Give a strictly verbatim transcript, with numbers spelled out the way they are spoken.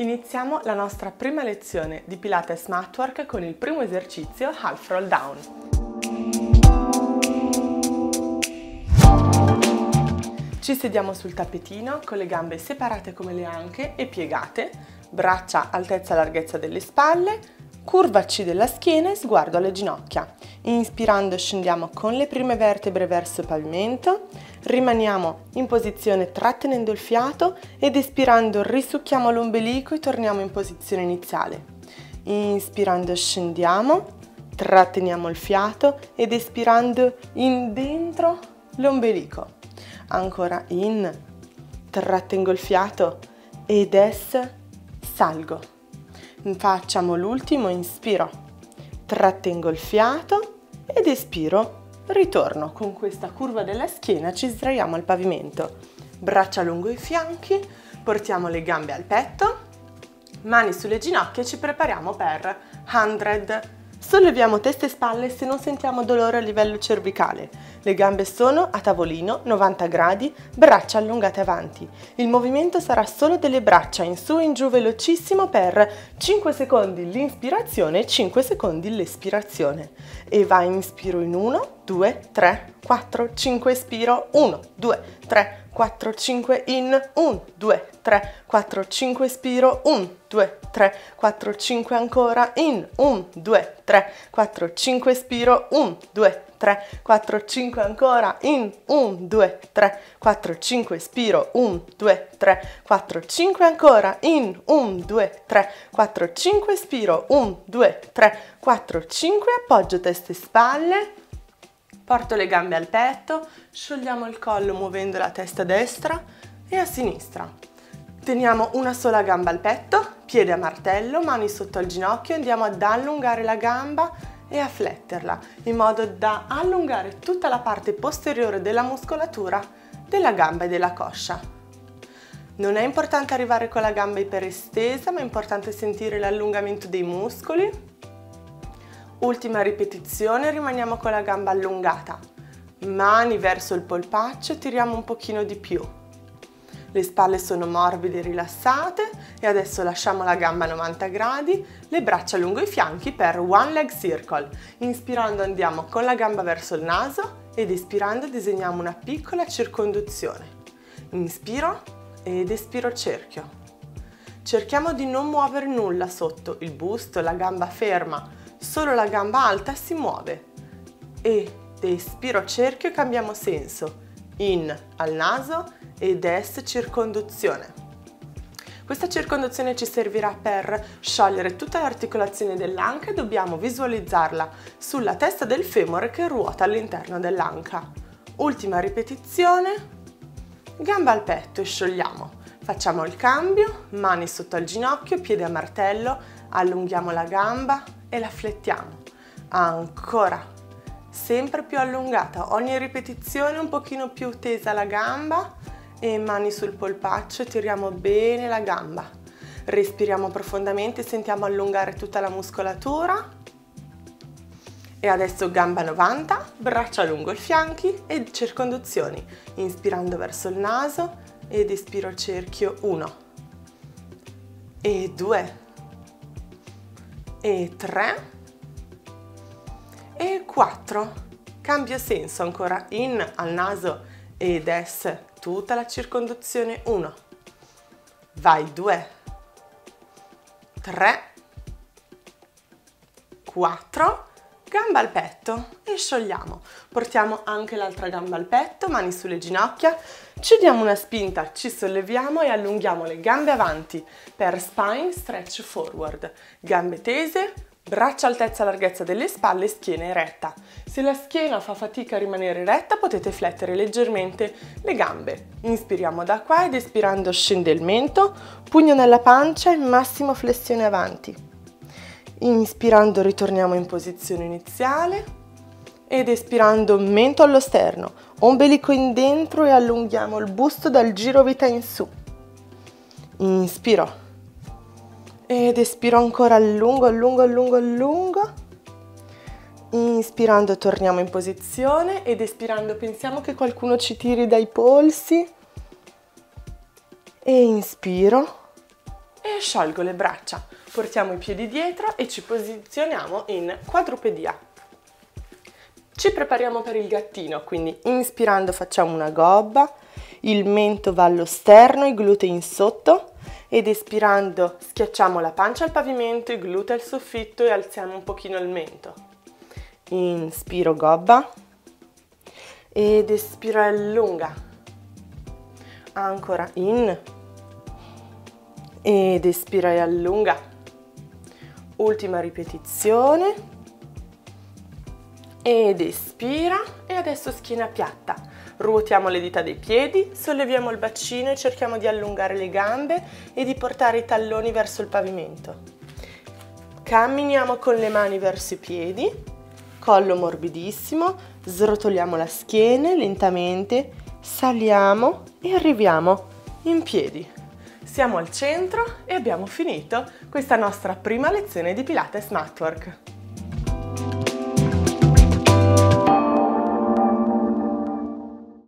Iniziamo la nostra prima lezione di Pilates Matwork con il primo esercizio Half Roll Down. Ci sediamo sul tappetino con le gambe separate come le anche e piegate, braccia altezza e larghezza delle spalle, curvaci della schiena e sguardo alle ginocchia. Inspirando scendiamo con le prime vertebre verso il pavimento, rimaniamo in posizione trattenendo il fiato ed espirando risucchiamo l'ombelico e torniamo in posizione iniziale. Inspirando scendiamo, tratteniamo il fiato ed espirando in dentro l'ombelico. Ancora in, trattengo il fiato ed es, salgo. Facciamo l'ultimo, inspiro, trattengo il fiato ed espiro, ritorno. Con questa curva della schiena ci sdraiamo al pavimento, braccia lungo i fianchi, portiamo le gambe al petto, mani sulle ginocchia e ci prepariamo per Hundred. Solleviamo testa e spalle se non sentiamo dolore a livello cervicale. Le gambe sono a tavolino, novanta gradi, braccia allungate avanti. Il movimento sarà solo delle braccia in su e in giù velocissimo per cinque secondi l'inspirazione e cinque secondi l'espirazione. E vai, inspiro in uno, due, tre, quattro, cinque, espiro, uno, due, tre, quattro, cinque, in, uno, due, tre, quattro, cinque, espiro, uno, due, tre, quattro, cinque, ancora, in, uno, due, tre, quattro, cinque, espiro, uno, due, tre, quattro, cinque, ancora, in, uno, due, tre, quattro, cinque, espiro, uno, due, tre, quattro, cinque, ancora, in, uno, due, tre, quattro, cinque, espiro, uno, due, tre, quattro, cinque, appoggio testa e spalle. Porto le gambe al petto, sciogliamo il collo muovendo la testa a destra e a sinistra. Teniamo una sola gamba al petto, piede a martello, mani sotto al ginocchio, andiamo ad allungare la gamba e a fletterla, in modo da allungare tutta la parte posteriore della muscolatura della gamba e della coscia. Non è importante arrivare con la gamba iperestesa, ma è importante sentire l'allungamento dei muscoli. Ultima ripetizione, rimaniamo con la gamba allungata, mani verso il polpaccio, tiriamo un pochino di più. Le spalle sono morbide e rilassate e adesso lasciamo la gamba a novanta gradi, le braccia lungo i fianchi per one leg circle. Inspirando andiamo con la gamba verso il naso ed espirando disegniamo una piccola circonduzione. Inspiro ed espiro cerchio. Cerchiamo di non muovere nulla sotto, il busto, la gamba ferma. Solo la gamba alta si muove ed espiro cerchio e cambiamo senso, in al naso ed es circonduzione. Questa circonduzione ci servirà per sciogliere tutta l'articolazione dell'anca e dobbiamo visualizzarla sulla testa del femore che ruota all'interno dell'anca. Ultima ripetizione, gamba al petto e sciogliamo. Facciamo il cambio, mani sotto al ginocchio, piede a martello, allunghiamo la gamba e la flettiamo, ancora, sempre più allungata, ogni ripetizione un pochino più tesa la gamba e mani sul polpaccio, tiriamo bene la gamba, respiriamo profondamente, sentiamo allungare tutta la muscolatura e adesso gamba novanta, braccia lungo i fianchi e circonduzioni, inspirando verso il naso ed espiro cerchio uno e due e tre e quattro, cambio senso ancora, in al naso ed es tutta la circonduzione uno, vai due, tre, quattro, gamba al petto e sciogliamo, portiamo anche l'altra gamba al petto, mani sulle ginocchia, ci diamo una spinta, ci solleviamo e allunghiamo le gambe avanti per Spine Stretch Forward, gambe tese, braccia altezza e larghezza delle spalle, schiena eretta. Se la schiena fa fatica a rimanere eretta potete flettere leggermente le gambe. Inspiriamo da qua ed espirando scende il mento, pugno nella pancia e massima flessione avanti. Inspirando ritorniamo in posizione iniziale ed espirando mento allo sterno, ombelico in dentro e allunghiamo il busto dal giro vita in su. Inspiro ed espiro ancora allungo, allungo, allungo, allungo. Inspirando torniamo in posizione ed espirando pensiamo che qualcuno ci tiri dai polsi. E inspiro e sciolgo le braccia. Portiamo i piedi dietro e ci posizioniamo in quadrupedia. Ci prepariamo per il gattino, quindi inspirando facciamo una gobba, il mento va allo sterno, i glutei in sotto, ed espirando schiacciamo la pancia al pavimento, i glutei al soffitto e alziamo un pochino il mento. Inspiro gobba ed espiro allunga. Ancora in ed espira e allunga. Ultima ripetizione. Ed espira e adesso schiena piatta, ruotiamo le dita dei piedi, solleviamo il bacino e cerchiamo di allungare le gambe e di portare i talloni verso il pavimento. Camminiamo con le mani verso i piedi, collo morbidissimo, srotoliamo la schiena lentamente, saliamo e arriviamo in piedi. Siamo al centro e abbiamo finito questa nostra prima lezione di Pilates Matwork.